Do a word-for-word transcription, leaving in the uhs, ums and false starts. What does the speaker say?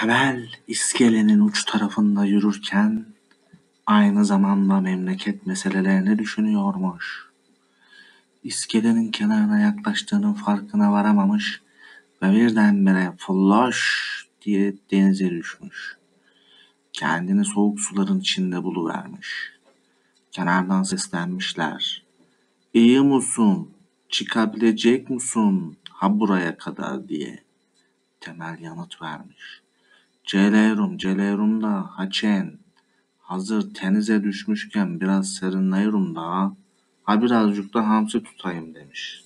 Temel iskelenin uç tarafında yürürken aynı zamanda memleket meselelerini düşünüyormuş. İskelenin kenarına yaklaştığının farkına varamamış ve birdenbire flash diye denize düşmüş. Kendini soğuk suların içinde buluvermiş. Kenardan seslenmişler. İyi musun? Çıkabilecek musun? Ha buraya kadar diye. Temel yanıt vermiş. Celerum, celerum da haçen. Hazır tenize düşmüşken biraz serinleyirum da. Ha birazcık da hamsi tutayım demiş.